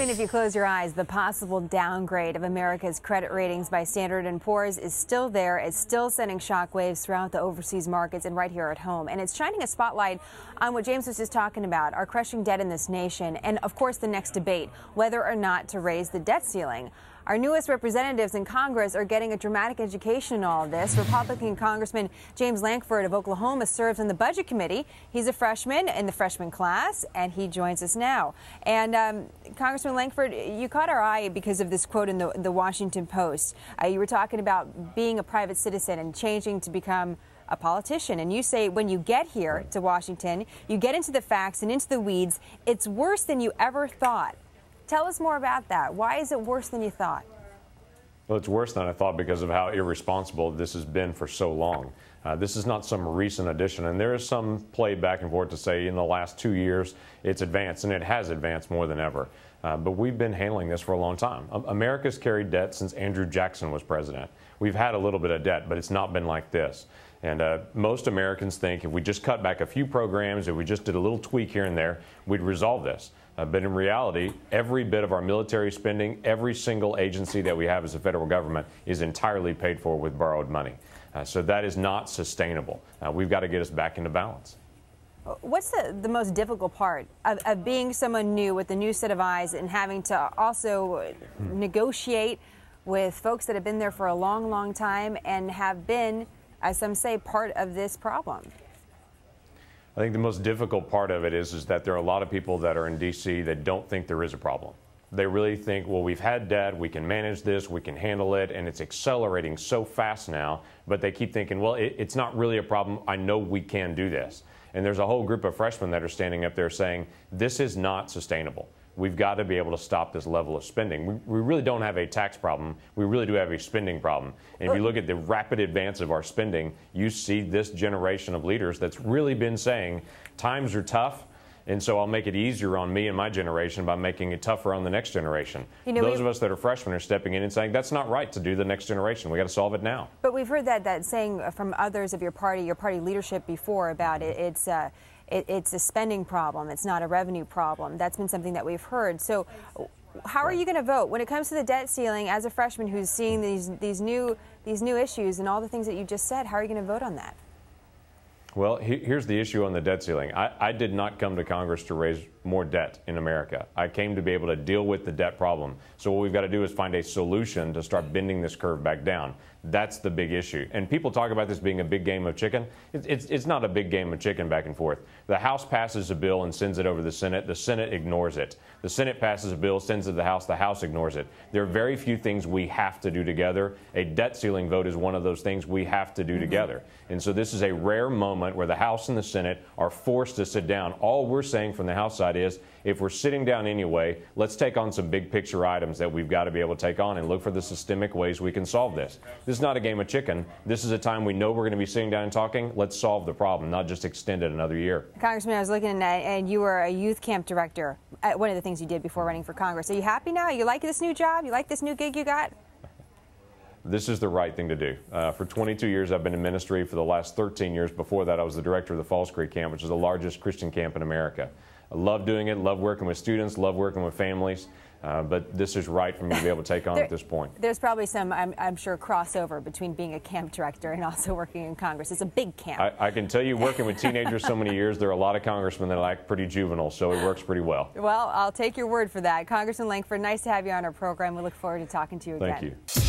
Even if you close your eyes, the possible downgrade of America's credit ratings by Standard & Poor's is still there. It's still sending shockwaves throughout the overseas markets and right here at home. And it's shining a spotlight on what James was just talking about, our crushing debt in this nation, and of course the next debate, whether or not to raise the debt ceiling. Our newest representatives in Congress are getting a dramatic education in all of this. Republican Congressman James Lankford of Oklahoma serves on the Budget Committee. He's a freshman in the freshman class, and he joins us now. And Congressman Lankford, you caught our eye because of this quote in the Washington Post. You were talking about being a private citizen and changing to become a politician, and you say when you get here to Washington, you get into the facts and into the weeds. It's worse than you ever thought. Tell us more about that. Why is it worse than you thought? Well, it's worse than I thought because of how irresponsible this has been for so long. This is not some recent addition, and there is some play back and forth to say in the last 2 years it's advanced, and it has advanced more than ever. But we've been handling this for a long time. America's carried debt since Andrew Jackson was president. We've had a little bit of debt, but it's not been like this. And most Americans think if we just cut back a few programs, if we just did a little tweak here and there, we'd resolve this. But in reality, every bit of our military spending, every single agency that we have as a federal government is entirely paid for with borrowed money. So that is not sustainable. We've got to get us back into balance. What's the most difficult part of being someone new with a new set of eyes and having to also negotiate with folks that have been there for a long, long time and have been, as some say, part of this problem? I think the most difficult part of it is that there are a lot of people that are in D.C. that don't think there is a problem. They really think, well, we've had debt, we can manage this, we can handle it, and it's accelerating so fast now. But they keep thinking, well, it's not really a problem. I know we can do this. And there's a whole group of freshmen that are standing up there saying, this is not sustainable. We've got to be able to stop this level of spending. We really don't have a tax problem. We really do have a spending problem. And if you look at the rapid advance of our spending, you see this generation of leaders that's really been saying times are tough, and so I'll make it easier on me and my generation by making it tougher on the next generation. You know, those of us that are freshmen are stepping in and saying that's not right to do the next generation. We got to solve it now. But we've heard that saying from others of your party leadership before about it's a spending problem. It's not a revenue problem. That's been something that we've heard. So how are you going to vote when it comes to the debt ceiling as a freshman who's seeing these new issues and all the things that you just said? How are you going to vote on that? Well, here's the issue on the debt ceiling. I did not come to Congress to raise more debt in America. I came to be able to deal with the debt problem. So what we've got to do is find a solution to start bending this curve back down. That's the big issue. And people talk about this being a big game of chicken. It's not a big game of chicken back and forth. The House passes a bill and sends it over to the Senate. The Senate ignores it. The Senate passes a bill, sends it to the House. The House ignores it. There are very few things we have to do together. A debt ceiling vote is one of those things we have to do together. And so this is a rare moment where the House and the Senate are forced to sit down. All we're saying from the House side is, if we're sitting down anyway, let's take on some big picture items that we've got to be able to take on and look for the systemic ways we can solve this. This is not a game of chicken. This is a time we know we're going to be sitting down and talking. Let's solve the problem, not just extend it another year. Congressman, I was looking at, and you were a youth camp director. One of the things you did before running for Congress. Are you happy now? You like this new job? You like this new gig you got? This is the right thing to do. For 22 years, I've been in ministry. For the last 13 years before that, I was the director of the Falls Creek Camp, which is the largest Christian camp in America. I love doing it, love working with students, love working with families. But this is right for me to be able to take on at this point. There's probably some, I'm sure, crossover between being a camp director and also working in Congress. It's a big camp. I can tell you, working with teenagers so many years, there are a lot of congressmen that act pretty juvenile, so it works pretty well. Well, I'll take your word for that. Congressman Lankford, nice to have you on our program. We look forward to talking to you again. Thank you.